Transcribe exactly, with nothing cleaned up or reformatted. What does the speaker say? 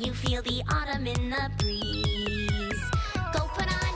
you feel the autumn in the breeze. Go put on